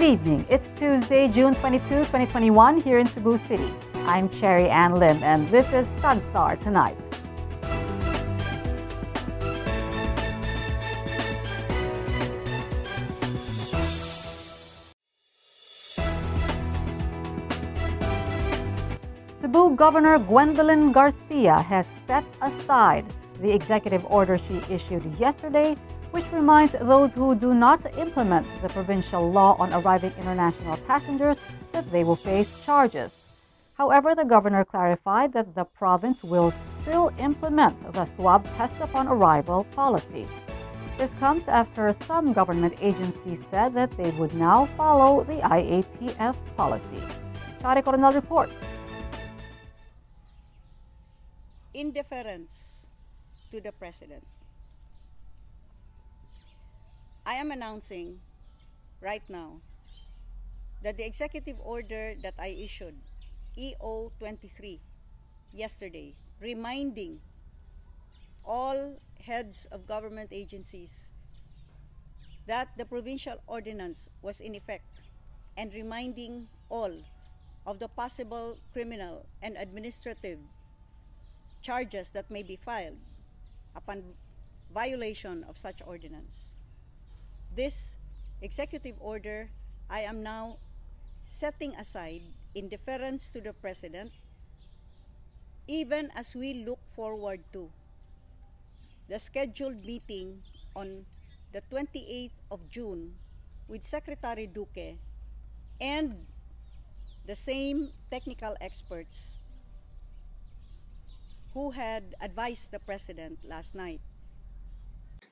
Good evening. It's Tuesday, June 22, 2021 here in Cebu City. I'm Cherry Ann Lim and this is SunStar Tonight. Cebu Governor Gwendolyn Garcia has set aside the executive order she issued yesterday, which reminds those who do not implement the provincial law on arriving international passengers that they will face charges. However, the governor clarified that the province will still implement the swab test upon arrival policy. This comes after some government agencies said that they would now follow the IATF policy. Charie Coronel reports. In deference to the president, I am announcing right now that the executive order that I issued, EO 23, yesterday, reminding all heads of government agencies that the provincial ordinance was in effect and reminding all of the possible criminal and administrative charges that may be filed upon violation of such ordinance. This executive order I am now setting aside in deference to the president, even as we look forward to the scheduled meeting on the 28th of June with Secretary Duque and the same technical experts who had advised the president last night.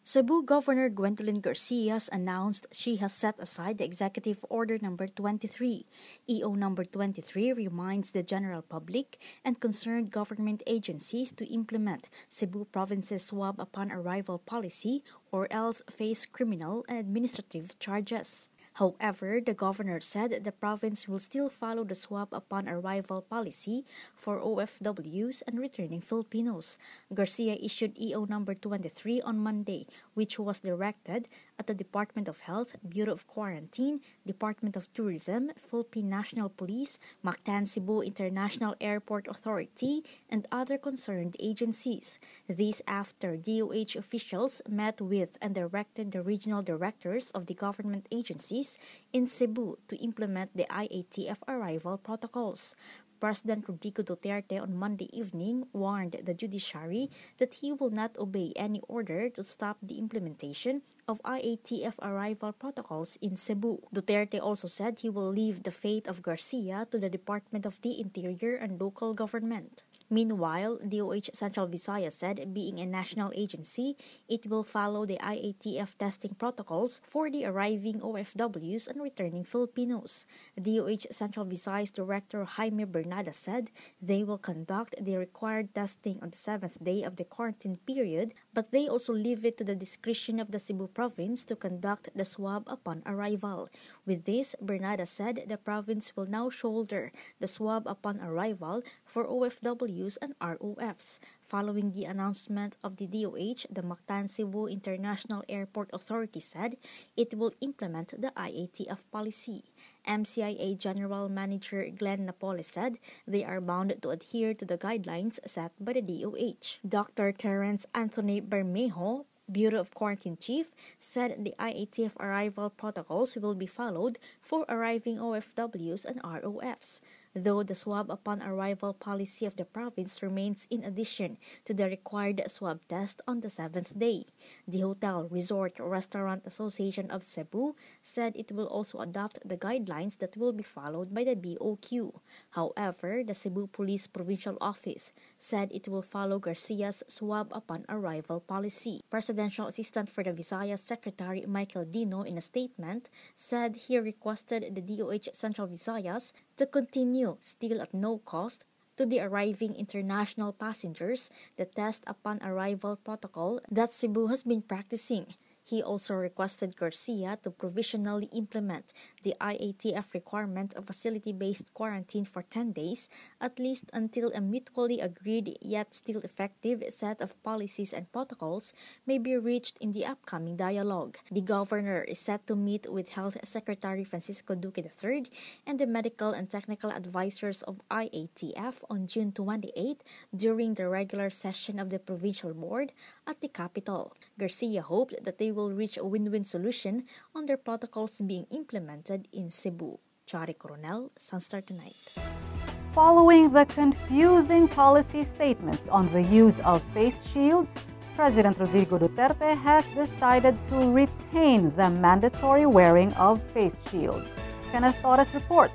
Cebu Governor Gwendolyn Garcia announced she has set aside the Executive Order No. 23. EO No. 23 reminds the general public and concerned government agencies to implement Cebu Province's swab upon arrival policy or else face criminal and administrative charges. However, the governor said the province will still follow the swab upon arrival policy for OFWs and returning Filipinos. Garcia issued EO No. 23 on Monday, which was directed at the Department of Health, Bureau of Quarantine, Department of Tourism, Philippine National Police, Mactan Cebu International Airport Authority, and other concerned agencies. This after DOH officials met with and directed the regional directors of the government agencies in Cebu to implement the IATF arrival protocols. President Rodrigo Duterte on Monday evening warned the judiciary that he will not obey any order to stop the implementation of IATF arrival protocols in Cebu. Duterte also said he will leave the fate of Garcia to the Department of the Interior and local government. Meanwhile, DOH Central Visayas said being a national agency, it will follow the IATF testing protocols for the arriving OFWs and returning Filipinos. DOH Central Visayas Director Jaime Bernada said they will conduct the required testing on the 7th day of the quarantine period, but they also leave it to the discretion of the Cebu province to conduct the swab upon arrival. With this, Bernada said the province will now shoulder the swab upon arrival for OFWs and ROFs. Following the announcement of the DOH, the Mactan Cebu International Airport Authority said it will implement the IATF policy. MCIA General Manager Glenn Napoli said they are bound to adhere to the guidelines set by the DOH. Dr. Terence Anthony Bermejo, Bureau of Quarantine Chief, said the IATF arrival protocols will be followed for arriving OFWs and ROFs, though the swab upon arrival policy of the province remains in addition to the required swab test on the 7th day. The Hotel, Resort, Restaurant Association of Cebu said it will also adopt the guidelines that will be followed by the BOQ. However, the Cebu Police Provincial Office said it will follow Garcia's swab upon arrival policy. Presidential Assistant for the Visayas Secretary Michael Dino, in a statement, said he requested the DOH Central Visayas to continue, still at no cost, to the arriving international passengers the test upon arrival protocol that Cebu has been practicing. He also requested Garcia to provisionally implement the IATF requirement of facility-based quarantine for 10 days, at least until a mutually agreed yet still effective set of policies and protocols may be reached in the upcoming dialogue. The governor is set to meet with Health Secretary Francisco Duque III and the medical and technical advisors of IATF on June 28 during the regular session of the provincial board at the capital. Garcia hoped that they will reach a win-win solution on their protocols being implemented in Cebu. Charie Coronel, SunStar Tonight. Following the confusing policy statements on the use of face shields, President Rodrigo Duterte has decided to retain the mandatory wearing of face shields. Kenneth Torres reports.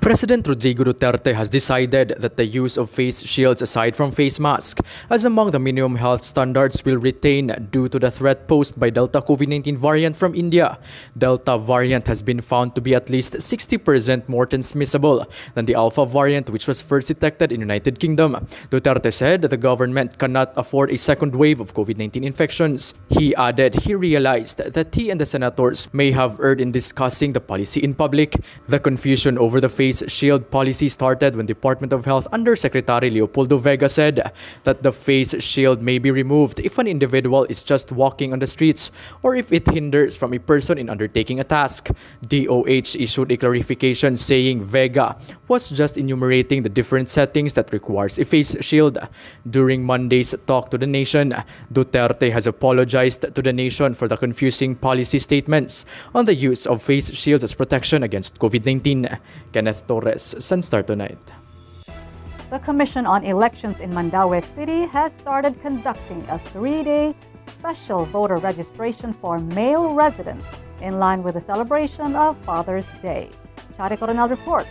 President Rodrigo Duterte has decided that the use of face shields aside from face masks as among the minimum health standards will retain due to the threat posed by Delta COVID-19 variant from India. Delta variant has been found to be at least 60% more transmissible than the Alpha variant, which was first detected in the United Kingdom. Duterte said the government cannot afford a second wave of COVID-19 infections. He added he realized that he and the senators may have erred in discussing the policy in public. The confusion over the face shield policy started when Department of Health Undersecretary Leopoldo Vega said that the face shield may be removed if an individual is just walking on the streets or if it hinders from a person in undertaking a task. DOH issued a clarification saying Vega was just enumerating the different settings that requires a face shield. During Monday's talk to the nation, Duterte has apologized to the nation for the confusing policy statements on the use of face shields as protection against COVID-19. Kenneth Torres, SunStar Tonight. The Commission on Elections in Mandaue City has started conducting a 3-day special voter registration for male residents in line with the celebration of Father's Day. Charie Coronel reports.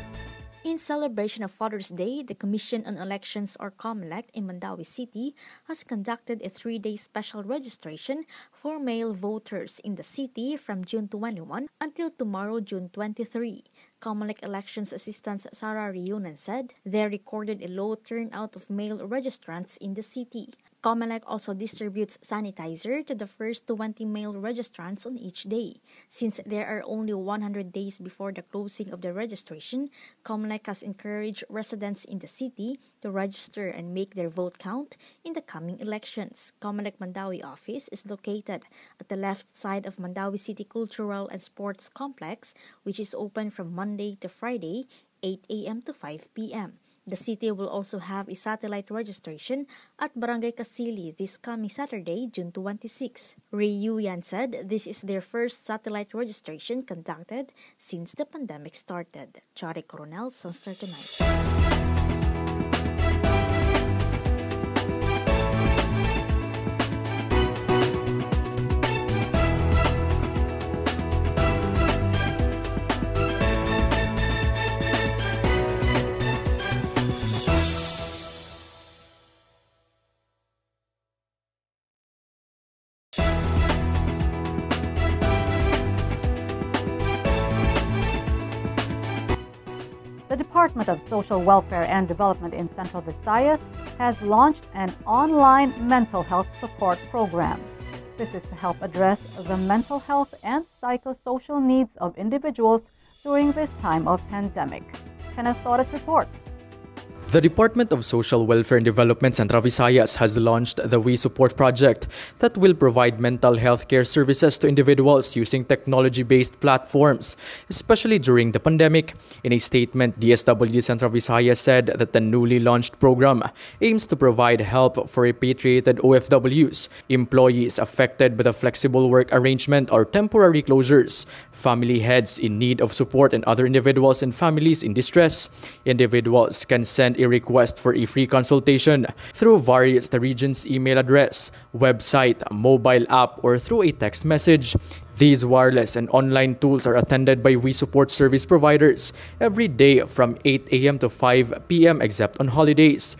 In celebration of Father's Day, the Commission on Elections or COMELEC in Mandaue City has conducted a 3-day special registration for male voters in the city from June 21 until tomorrow, June 23. COMELEC Elections Assistant Sarah Riunan said they recorded a low turnout of male registrants in the city. COMELEC also distributes sanitizer to the first 20 male registrants on each day. Since there are only 100 days before the closing of the registration, COMELEC has encouraged residents in the city to register and make their vote count in the coming elections. COMELEC Mandaue office is located at the left side of Mandaue City Cultural and Sports Complex, which is open from Monday to Friday, 8 a.m. to 5 p.m. The city will also have a satellite registration at Barangay Kasili this coming Saturday, June 26. Ray Yuyan said this is their first satellite registration conducted since the pandemic started. Charie Coronel, SunStar Tonight. The Department of Social Welfare and Development in Central Visayas has launched an online mental health support program. This is to help address the mental health and psychosocial needs of individuals during this time of pandemic. Kenneth Torres reports. The Department of Social Welfare and Development Central Visayas has launched the WeSupport project that will provide mental health care services to individuals using technology-based platforms, especially during the pandemic. In a statement, DSWD Central Visayas said that the newly launched program aims to provide help for repatriated OFWs, employees affected by the flexible work arrangement or temporary closures, family heads in need of support, and other individuals and families in distress. Individuals can send a request for a free consultation through various the region's email address, website, mobile app, or through a text message. These wireless and online tools are attended by WeSupport service providers every day from 8 a.m. to 5 p.m. except on holidays.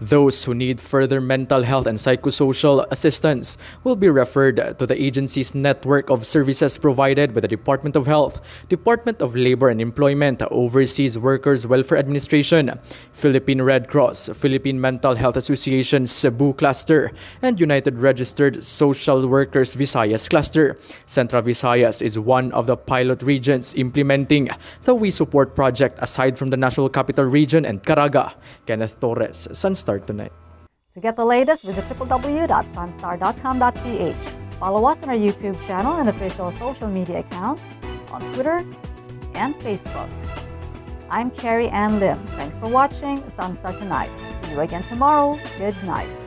Those who need further mental health and psychosocial assistance will be referred to the agency's network of services provided by the Department of Health, Department of Labor and Employment, Overseas Workers Welfare Administration, Philippine Red Cross, Philippine Mental Health Association Cebu Cluster, and United Registered Social Workers Visayas Cluster. Central Visayas is one of the pilot regions implementing the WeSupport project aside from the National Capital Region and Caraga. Kenneth Torres, SunStar Tonight. To get the latest, visit www.sunstar.com.ph. Follow us on our YouTube channel and official social media accounts on Twitter and Facebook. I'm Cherry Ann Lim. Thanks for watching SunStar Tonight. See you again tomorrow. Good night.